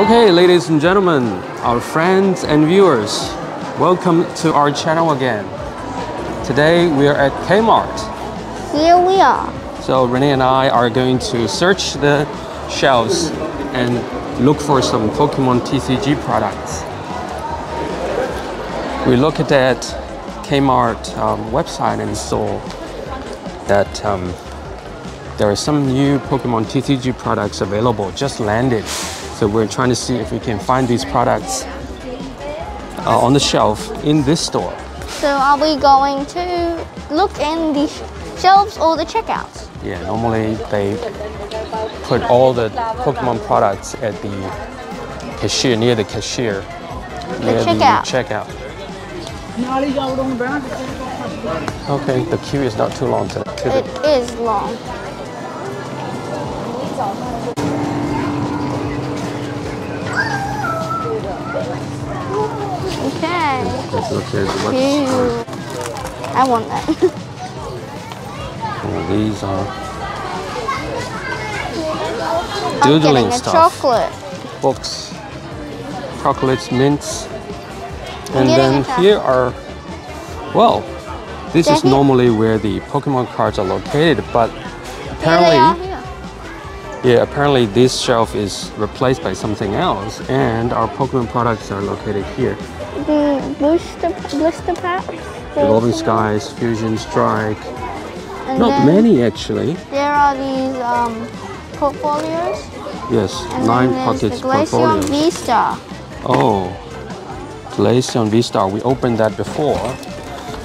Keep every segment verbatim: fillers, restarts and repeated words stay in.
Okay, ladies and gentlemen, our friends and viewers, welcome to our channel again. Today we are at Kmart. Here we are. So Renee and I are going to search the shelves and look for some Pokemon T C G products. We looked at Kmart um, website and saw that um, there are some new Pokemon T C G products available, just landed. So we're trying to see if we can find these products uh, on the shelf in this store. So are we going to look in the shelves or the checkouts? Yeah, normally they put all the Pokemon products at the cashier, near the cashier, the near checkout. the checkout. Okay, the queue is not too long today. To it the... is long. Okay. Let's look at the website. I want that. Oh, these are doodling I'm stuff. A chocolate. Books, chocolates, mints, and then here are well, this They're is here. normally where the Pokemon cards are located, but apparently, yeah, yeah, apparently this shelf is replaced by something else, and our Pokemon products are located here. The blister, blister packs. Evolving Skies, Fusion Strike. And Not many actually. There are these um, portfolios. Yes, and nine pockets the portfolios. Glaceon V-Star. Oh, Glaceon V-Star. We opened that before.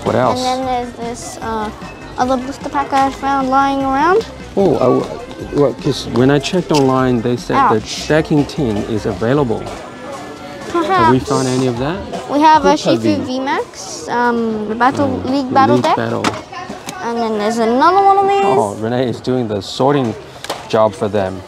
What else? And then there's this uh, other blister pack I found lying around. Oh, I, well, cause when I checked online, they said Ouch. the decking tin is available. Perhaps. Have we found any of that? We have Hoopa a Shifu V Max, um, the Battle um, League Battle League Deck, battle. and then there's another one of these. Oh, Renee is doing the sorting job for them.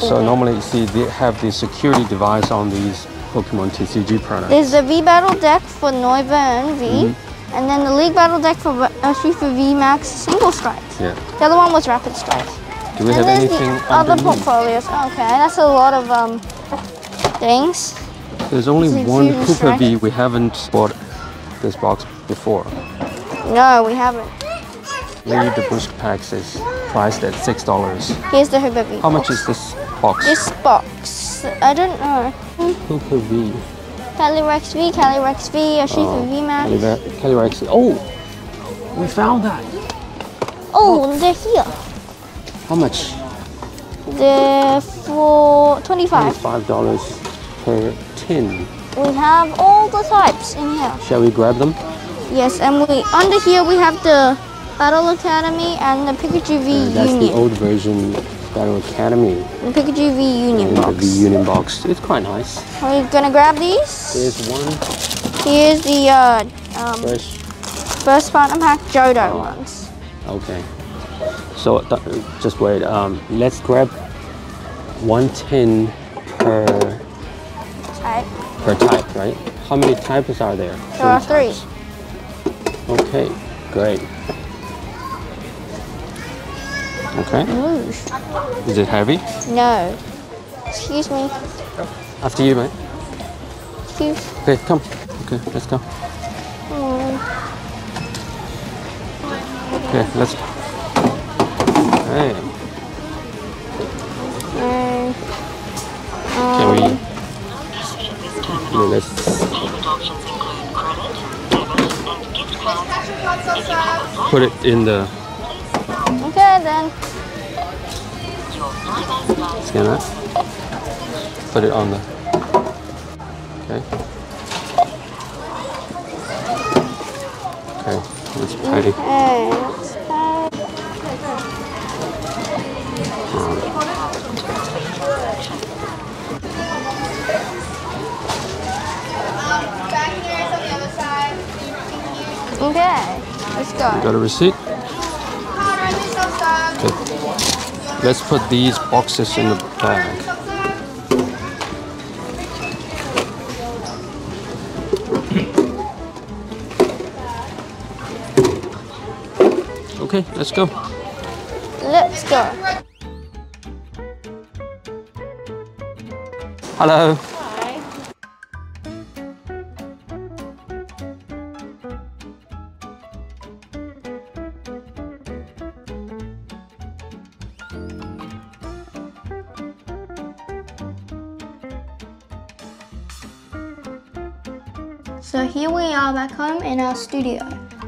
So okay. normally you see they have the security device on these Pokemon T C G products. There's the V Battle Deck for Noivern V, mm-hmm. and then the League Battle Deck for Oshifu V Max Single Strike. Yeah. The other one was Rapid Strike. Do we and have anything the other underneath? portfolios. Okay, that's a lot of um, things. There's only there's one Hoopa V. We haven't bought this box before. No, we haven't. Maybe the booster packs is priced at six dollars. Here's the Hoopa V. How box. much is this box? This box, I don't know. Hoopa V. Calyrex V, Calyrex V, Oshifu V Max. Calyrex. Oh, we found that. Oh, Look. they're here. How much? They're for twenty-five. twenty-five dollars per tin. We have all the types in here. Shall we grab them? Yes, and we under here we have the Battle Academy and the Pikachu V Union. That's the old version Battle Academy. The Pikachu V Union box. The V Union box. It's quite nice. We're gonna grab these. Here's one. Here's the uh, um, first. first partner pack Johto oh. ones. Okay. So just wait, um, let's grab one tin per type. per type, right? How many types are there? There are three. Okay, great. Okay. Ooh. Is it heavy? No. Excuse me. After you, mate. Excuse. Okay, come. Okay, let's go. Mm. Okay, let's go. Hey. Um, Can we? Yeah, let's. Put it in the. Okay then. Scan that. Put it on the. Okay. Okay. Let's patty. Okay. Okay, let's go. You got a receipt? Okay. Let's put these boxes in the bag. Okay, let's go. Let's go. Hello. Hi. So here we are back home in our studio.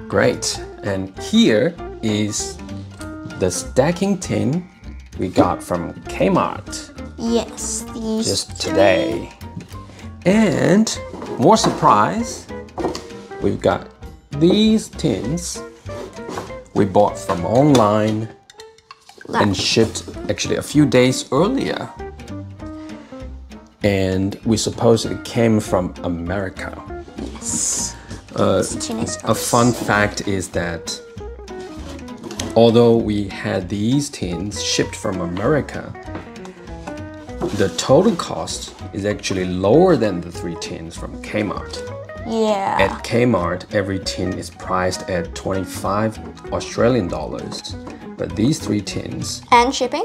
Great. And here is the stacking tin we got from Kmart. Yes, these just today. And more surprise, we've got these tins we bought from online and shipped actually a few days earlier. And we suppose it came from America. Yes. Uh, a fun fact is that although we had these tins shipped from America, the total cost is actually lower than the three tins from Kmart. Yeah. At Kmart, every tin is priced at twenty-five Australian dollars. But these three tins... And shipping?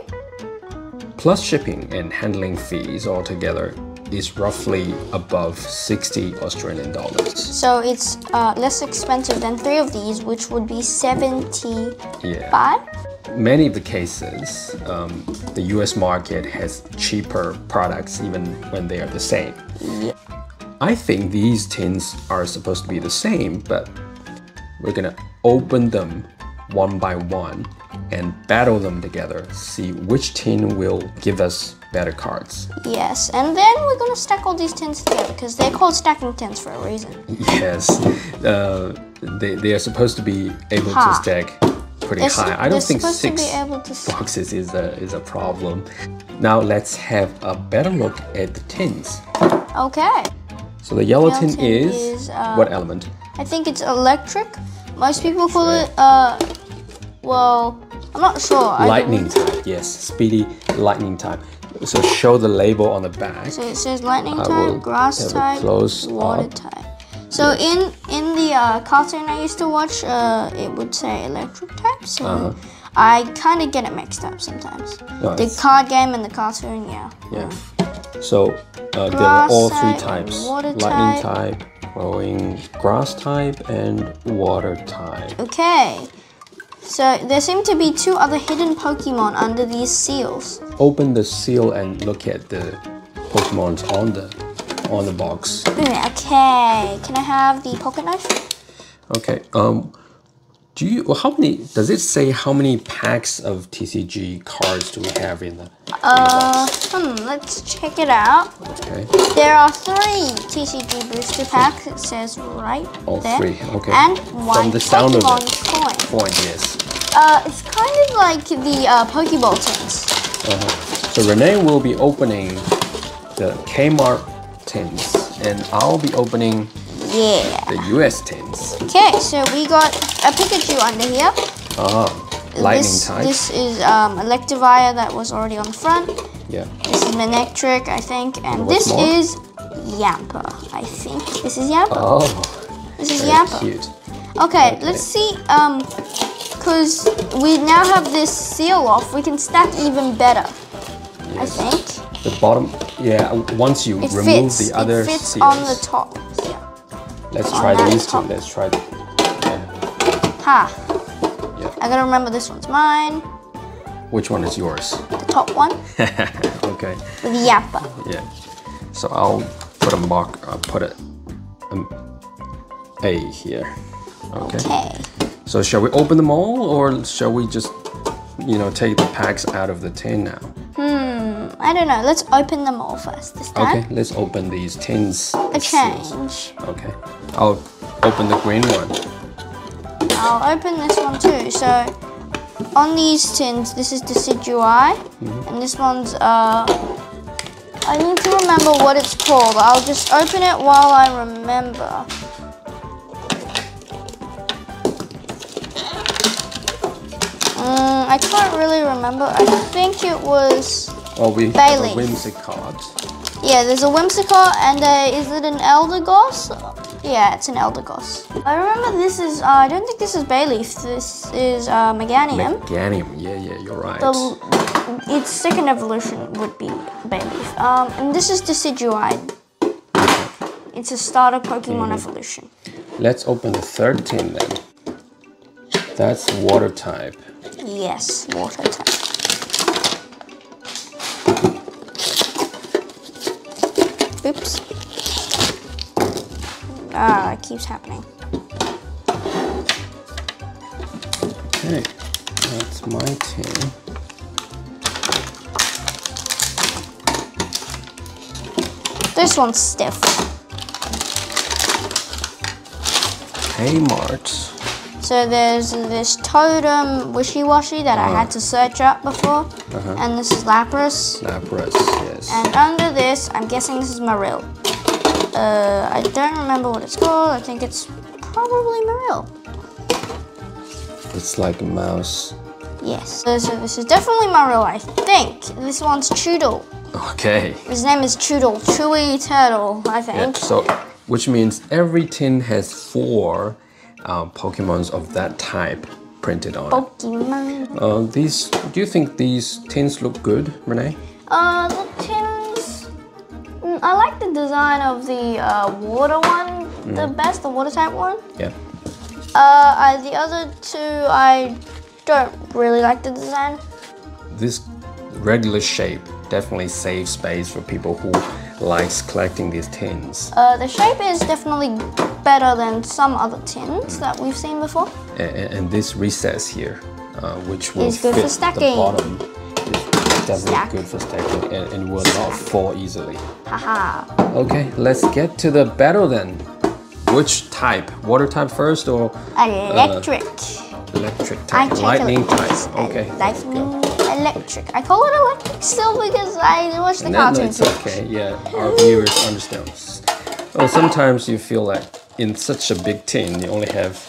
Plus shipping and handling fees altogether is roughly above sixty Australian dollars. So it's uh, less expensive than three of these, which would be seventy-five? Yeah. Many of the cases, um, the U S market has cheaper products even when they are the same. Yeah. I think these tins are supposed to be the same, but we're gonna open them one by one and battle them together, see which tin will give us better cards. Yes, and then we're gonna stack all these tins together because they're called stacking tins for a reason. Yes, uh, they, they are supposed to be able ha. to stack pretty it's, high. I don't think six boxes is a, is a problem. Now let's have a better look at the tins. Okay. So the yellow, yellow tin, tin is, is uh, what element? I think it's electric. Most people call right. it, uh, well, I'm not sure. Lightning type, yes. Speedy lightning type. So show the label on the back. So it says lightning I type, grass type, water up. type. So yes. in in the uh, cartoon I used to watch, uh, it would say electric types. So uh-huh. I kind of get it mixed up sometimes. Nice. The card game and the cartoon, yeah. Yeah. So uh, there are all three types: lightning type, growing grass type, and water type. Okay. So there seem to be two other hidden Pokemon under these seals. Open the seal and look at the Pokemons on the. on the box. Okay, can I have the pocket knife? Okay, um, do you, well, how many, does it say how many packs of T C G cards do we have in the, uh, in the box? Hmm, let's check it out. Okay. There are three T C G booster packs, it says right All there. All three, okay. And one From the sound Pokemon of it. coin. Coin, yes. Uh, it's kind of like the uh, Pokeball tins. Uh-huh. So Renee will be opening the Kmart tins, and I'll be opening yeah. the U S tins. Okay, so we got a Pikachu under here. Ah, lightning this, type. This is um, Electivire that was already on the front. Yeah. This is Manectric, I think, and, and this more? is Yamper, I think. This is Yamper. Oh, this is Yamper. Cute. Okay, okay, let's see, um, because we now have this seal off, we can stack even better, yes. I think. The bottom, yeah, once you it remove fits. the other it fits seals. on the top, yeah. Let's on try these top. two, let's try them. Yeah. Ha, yeah. I gotta remember this one's mine. Which one is yours? The top one. Okay. With the yapper. Yeah, so I'll put a mark, I'll put a, a here, okay. okay. So shall we open them all, or shall we just, you know, take the packs out of the tin now? Hmm, I don't know. Let's open them all first this time. Okay, let's open these tins. A change. Seals. Okay, I'll open the green one. I'll open this one too. So, on these tins, this is Decidueye, mm-hmm. and this one's, uh, I need to remember what it's called. I'll just open it while I remember. Mm, I can't really remember. I think it was oh, we Bayleef. Have a Whimsicott. Yeah, there's a Whimsicott and a, is it an Eldegoss? Yeah, it's an Eldegoss. I remember this is, uh, I don't think this is Bayleef, this is uh, Meganium. Meganium, yeah, yeah, you're right. The, its second evolution would be Bayleef. Um, and this is Decidueye. It's a starter Pokemon mm. evolution. Let's open the third tin then. That's water type. Yes, water type. Oops. Ah, it keeps happening. Okay, that's my tin. This one's stiff. Kmart. So there's this totem Wishiwashi that uh-huh. I had to search up before. Uh-huh. And this is Lapras. Lapras, yes. And under this, I'm guessing this is Marill. Uh, I don't remember what it's called. I think it's probably Marill. It's like a mouse. Yes. So, so this is definitely Marill, I think. This one's Choodle. Okay. His name is Choodle. Chewy Turtle, I think. Yep, so, which means every tin has four uh, Pokemons of that type printed on. Pokemon. Uh, these, do you think these tins look good, Renee? Uh, the tin. I like the design of the uh, water one mm. the best, the water type one. Yeah. Uh, I, the other two, I don't really like the design. This regular shape definitely saves space for people who likes collecting these tins. Uh, the shape is definitely better than some other tins mm. that we've seen before. And, and this recess here, uh, which will is good fit for stacking. The bottom. Stack. Good for stacking and, and will not fall easily. Haha. Okay, let's get to the battle then. Which type? Water type first or? Electric. Uh, electric type. Lightning type. Okay. Lightning electric. I call it electric still because I watch the cartoon. It's okay, yeah. Our viewers understand. Well, sometimes you feel like in such a big tin, you only have.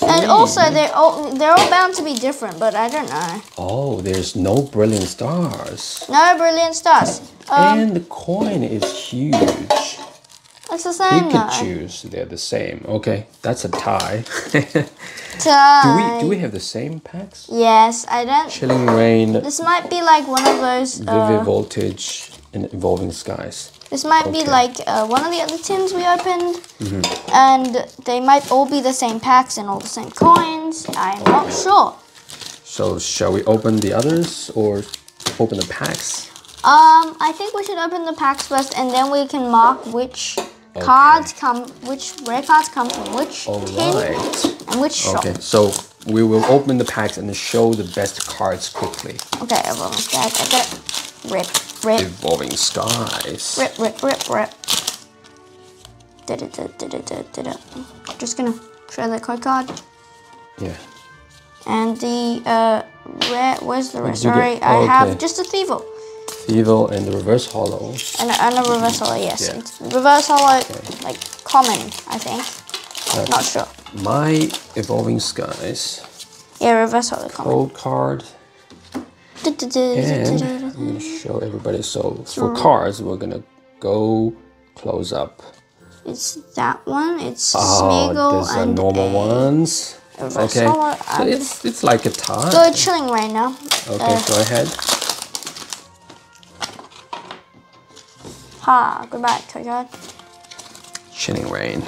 And also, they're all, they're all bound to be different, but I don't know. Oh, there's no Brilliant Stars. No Brilliant Stars. Um, and the coin is huge. It's the same, Pikachu's, though. They're the same. Okay, that's a tie. Tie. Do we, do we have the same packs? Yes, I don't... Chilling Reign. This might be like one of those... Uh, Vivid Voltage and Evolving Skies. This might okay. be like uh, one of the other tins we opened, mm-hmm. and they might all be the same packs and all the same coins. I'm okay. not sure. So shall we open the others or open the packs? Um, I think we should open the packs first, and then we can mark which okay. cards come, which rare cards come from which all tin right. and which shop. Okay, so we will open the packs and show the best cards quickly. Okay, I will. I got it. Rip. Rip. Evolving Skies. Rip, rip, rip, rip. Da -da -da -da -da -da -da -da. Just gonna show the code card. Yeah. And the uh, where? Where's the rest? Sorry, get, oh, I okay. have just a Thievul. Thievul and the reverse hollow. And, and a reverse hollow, yes. Yeah. It's reverse hollow, okay. like common, I think. That's not sure. My Evolving Skies. Yeah, reverse hollow common. Code card. Da -da -da -da -da -da. I'm going to show everybody. So for cards, we're going to go close up. It's that one. It's Smeagol oh, these are and normal ones. Okay. So it's, it's like a tie. So it's Chilling right now. Okay, uh, go ahead. Ha, goodbye, toy card. Chilling Reign.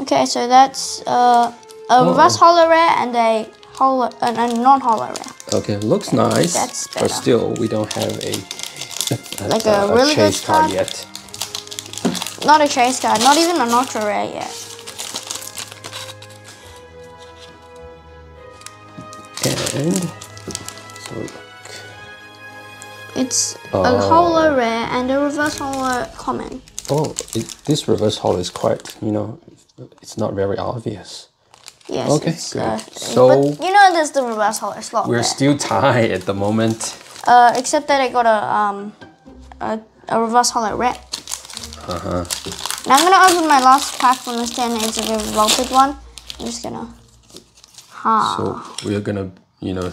Okay, so that's uh, a oh. reverse holo rare and a holo, uh, a non-holo rare. Okay, looks okay, nice, that's but still we don't have a, a, like a, a really chase good card yet. Not a chase card, not even an ultra rare yet. And so look. It's oh. a holo rare and a reverse holo common. Oh, it, this reverse holo is quite, you know, it's not very obvious. Yes. Okay, good. Uh, so you know there's the reverse holo slot. We're there. Still tied at the moment. Uh, except that I got a um a, a reverse holo rep. Uh huh. Now I'm gonna open my last pack from this tin. It's a revolted one. I'm just gonna. Ha. So we are gonna you know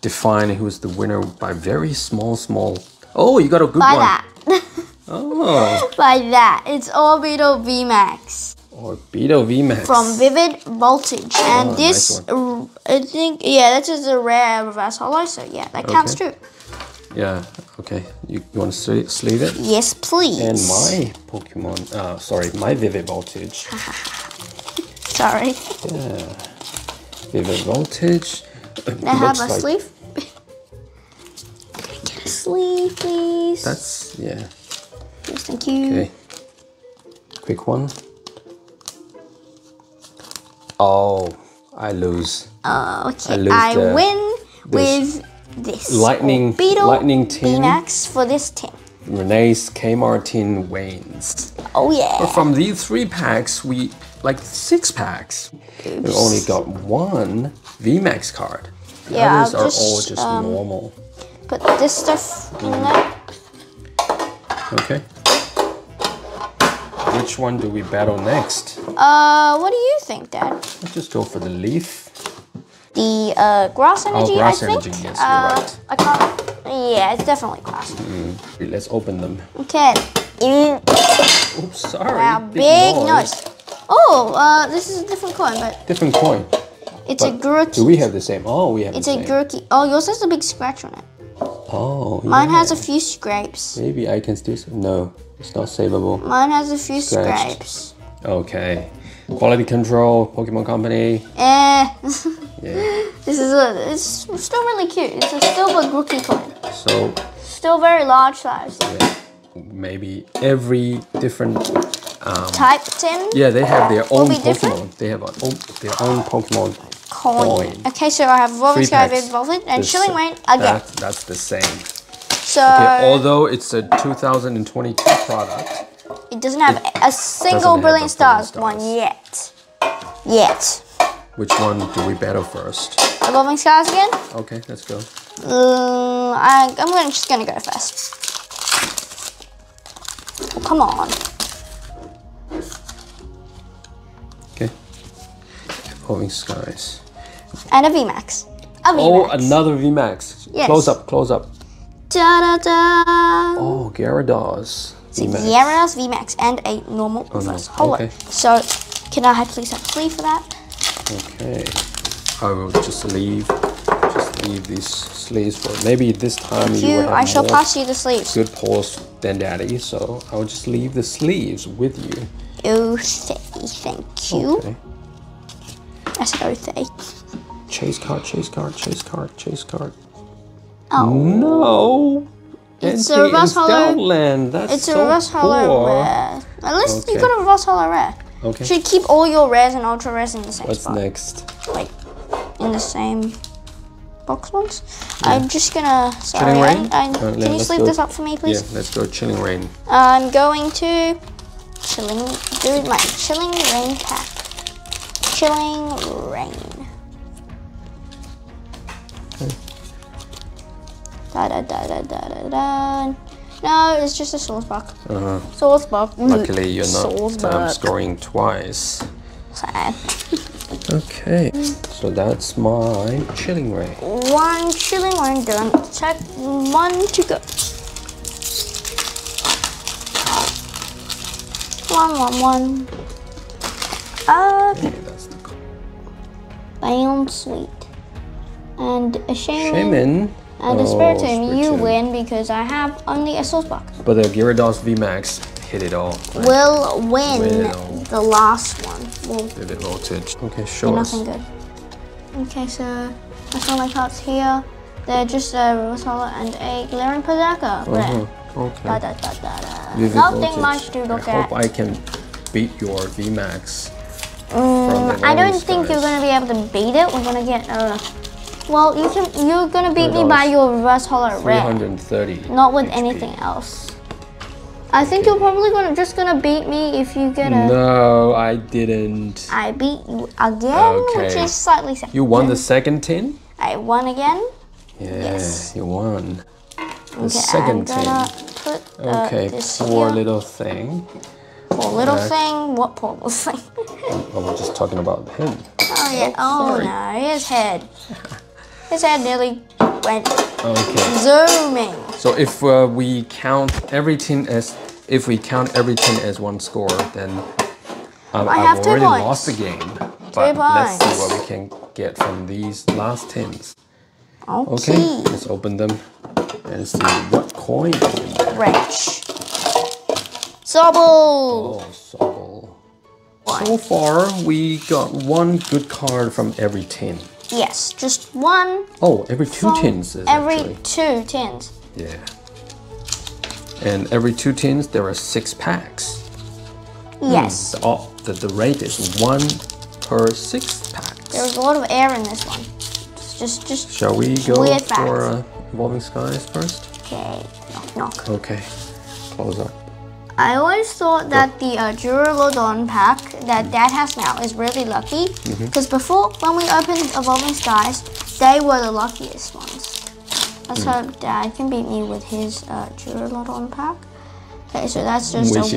define who's the winner by very small small. Oh, you got a good by one. By that. oh. Oh. By that. It's Orbital V Max. Orbital V Max. From Vivid Voltage. And oh, this, nice I think, yeah, that is a rare reverse holo, so yeah, that okay. counts too. Yeah, okay. You, you want to sleeve it? Yes, please. And my Pokemon, uh, sorry, my Vivid Voltage. Sorry. Yeah. Vivid Voltage. Can I have a like... sleeve? Can I get a sleeve, please? That's, yeah. Yes, thank you. Okay. Quick one. Oh, I lose. Oh, okay. I, lose I the, win this. with... This lightning, lightning tin. V MAX for this tin. Renee's Kmart tin wanes. Oh yeah. But from these three packs, we like six packs. Oops. We only got one V MAX card. Yeah, others I'll are just, all just um, normal. Put this stuff in there. Okay. Which one do we battle next? Uh, what do you think, Dad? Let's just go for the leaf. The uh, grass energy, oh, grass I energy, think. Yes, you're uh, right. I can't. Yeah, it's definitely grass. Mm. Let's open them. Okay. Mm. Oops, sorry. Wow, big, big noise. noise. Oh, uh, this is a different coin, but different coin. It's but a Grookey. Do we have the same? Oh, we have. It's the same. a Grookey. Oh, yours has a big scratch on it. Oh. Mine yeah. has a few scrapes. Maybe I can still. No, it's not savable. Mine has a few Scratched. scrapes. Okay. Quality control, Pokemon Company. Eh. Yeah. This is a, it's still really cute. It's a silver Grookey coin. So. Still very large size. Yeah, maybe every different. Um, Type tin. Yeah, they have their own Pokemon. Different? They have own, their own Pokemon coin. coin. Okay, so I have Evolving Skies, Evolving and this, Chilling Reign again. That, that's the same. So. Okay, although it's a two thousand twenty-two product. It doesn't have it a single Brilliant Stars one yet. Yet. Which one do we battle first? Evolving Skies again? Okay, let's go. Uh, I, I'm gonna, just gonna go first. Oh, come on. Okay. Evolving Skies. And a V MAX. A V MAX. Oh, another V MAX. Yes. Close up, close up. Da, da, da. Oh, Gyarados. So Gyarados V Max and a normal oh, reverse no. holo. Okay. So, can I please have a sleeve for that? Okay. I will just leave, just leave these sleeves for maybe this time. Thank you. you will have I shall pass you the sleeves. Good pulls than Daddy, so I will just leave the sleeves with you. Oh, say thank you. Okay. I said oh, say. Chase card, chase card, chase card, chase card. Oh no. It's a reverse holo. It's a reverse holo rare. At least you got a reverse holo rare. Okay. Should keep all your rares and ultra rares in the same spot. What's next? Like in the same box once. Yeah. I'm just gonna. Sorry. Chilling Reign? I, I, oh, can you sleeve this up for me, please? Yeah. Let's go Chilling Reign. I'm going to chilling. Do my Chilling Reign pack. Chilling Reign. Okay. Da, da, da, da, da, da. No, it's just a Soulspark. Uh-huh. Soulspark. Luckily, you're not um, scoring twice. Sad. Okay, so that's my Chilling Reign. One Chilling Reign done. Check one to go. One, one, one. Okay. Okay, that's the goal. Bam, sweet. And a Shaman. Shaman. And oh, a Spiritomb, you win because I have only a Soulspark. But the Gyarados V Max hit it all. Right? Will win Will. the last one. Will Vivid Voltage. Okay, sure. Nothing good. Okay, so that's all my cards here. They're just a reverse holo and a Glaring Berserker. Uh-huh. Okay. Da, da, da, da, da. Nothing voltage. much to look I at. I hope I can beat your V Max. Mm, I don't think guys. you're gonna be able to beat it. We're gonna get a. Uh, Well, you can, you're gonna beat me by your reverse holo rare. three hundred thirty. Not with H P. Anything else. I think okay. you're probably gonna just gonna beat me if you get a. No, I didn't. I beat you again, okay. which is slightly sad. You won the second tin. I won again. Yeah, yes, you won. The okay, second tin. Okay, this poor here. little thing. Poor little uh, thing. What poor little thing? I was just talking about him. Oh yeah. Oh, oh no, his head. His head nearly went okay. zooming. So if uh, we count every tin as if we count everything as one score, then um, I I've have already lost the game. But let's see what we can get from these last tins. Okay. Okay, let's open them and see what coin is in there. Wrench. Sobble! Oh, Sobble. What? So far, we got one good card from every tin. Yes, just one. Oh, every two tins. Is every actually. two tins. Yeah. And every two tins, there are six packs. Yes. Mm, oh, the, the rate is one per six packs. There's a lot of air in this one. Just, just Shall we go weird for uh, Evolving Skies first? Okay, knock, knock. Okay, close up. I always thought that the uh, Duraludon pack that Dad has now is really lucky, because mm-hmm. before, when we opened Evolving Skies, they were the luckiest ones. Let's mm. hope Dad can beat me with his uh, Duraludon pack. Okay, so that's just Wishiwashi.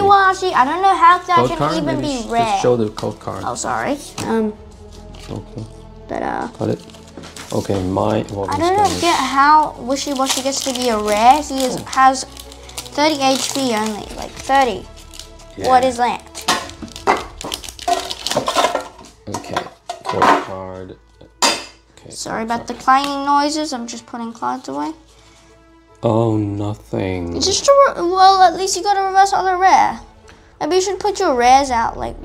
a Wishiwashi. I don't know how that code can card? even Maybe be rare. Just show the code card. Oh, sorry. Um. Okay. But uh. Got it. Okay, my Evolving I don't Skies. get how Wishiwashi gets to be a rare. He is, oh. has thirty H P only, like thirty. Yeah. What is that? Okay, card. card. Okay, Sorry card. about the clanging noises. I'm just putting cards away. Oh, nothing. It's just a well. At least you got to reverse on the rare. Maybe you should put your rares out, like.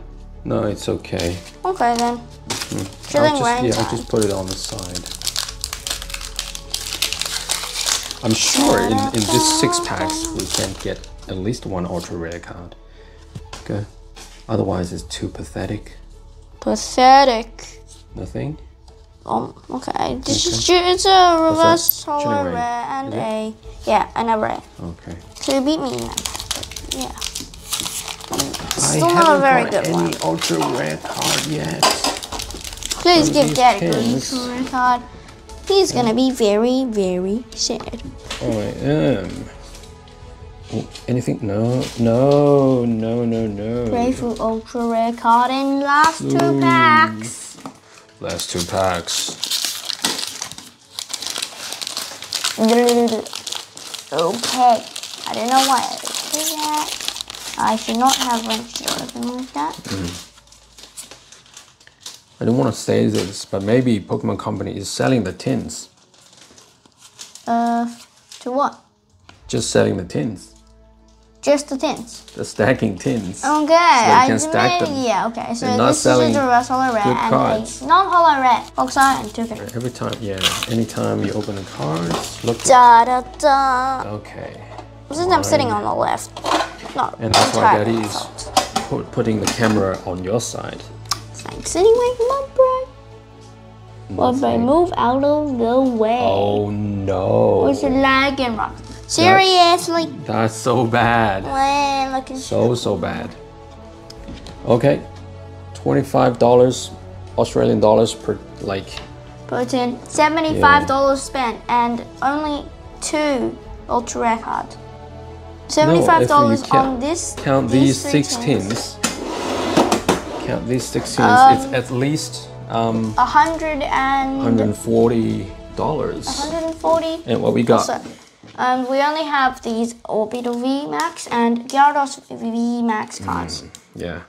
No, it's okay. Okay then. Hmm. Chilling Reign. Yeah, I'll just put it on the side. I'm sure in, in this six packs, we can get at least one ultra rare card. Okay. Otherwise, it's too pathetic. Pathetic. Nothing? Um, okay. okay. It's a reverse solo rare and a, yeah, and a rare. Okay. So you beat me now. Yeah. Still I not a very good any one. any ultra rare card yet. Please From give Dad a good ultra rare card. He's gonna be very, very sad. Oh, I am. Oh, anything? No, no, no, no, no. Pray for ultra rare card in last two Ooh. packs. Last two packs. Okay. I don't know why I did that. I should not have wrenched it open like that. Mm. I don't want to say this, but maybe Pokemon Company is selling the tins. Uh, to what? Just selling the tins. Just the tins? The stacking tins. Okay. So they can I stack mean, them. Yeah, okay. So not this selling is just a reverse holo rare and cards. a non-holo rare. Box out and took it. Every time, yeah. Anytime you open a card, look. Da da da. Okay. Since I'm sitting on the left. Not and that's why Daddy is put, putting the camera on your side. Thanks anyway, Mom, bro. Well, if I move out of the way. Oh no. It's a lagging rock. Seriously. That's, that's so bad. Well, look at so, so bad. Okay. twenty-five dollars Australian dollars per, like. Per tin. seventy-five dollars yeah. spent and only two ultra rare cards. seventy-five dollars no, if you on this. Count these, these six tins. Count these six tins, um, it's at least um, one hundred and forty dollars. one hundred forty dollars. And what we got? Also, um, we only have these Orbital V Max and Gyarados V Max cards. Mm, yeah.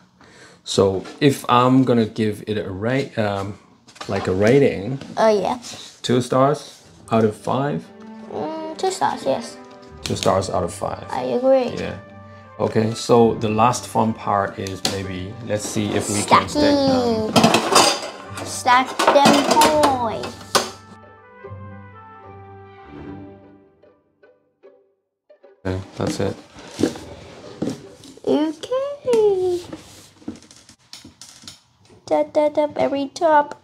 So if I'm gonna give it a rate, um, like a rating. Oh uh, yeah. Two stars out of five. Mm, two stars, yes. Two stars out of five. I agree. Yeah. Okay, so the last fun part is maybe, let's see if we Stacky. can stack them. Stack them, boy. Okay, that's it. Okay. Da da da, very top.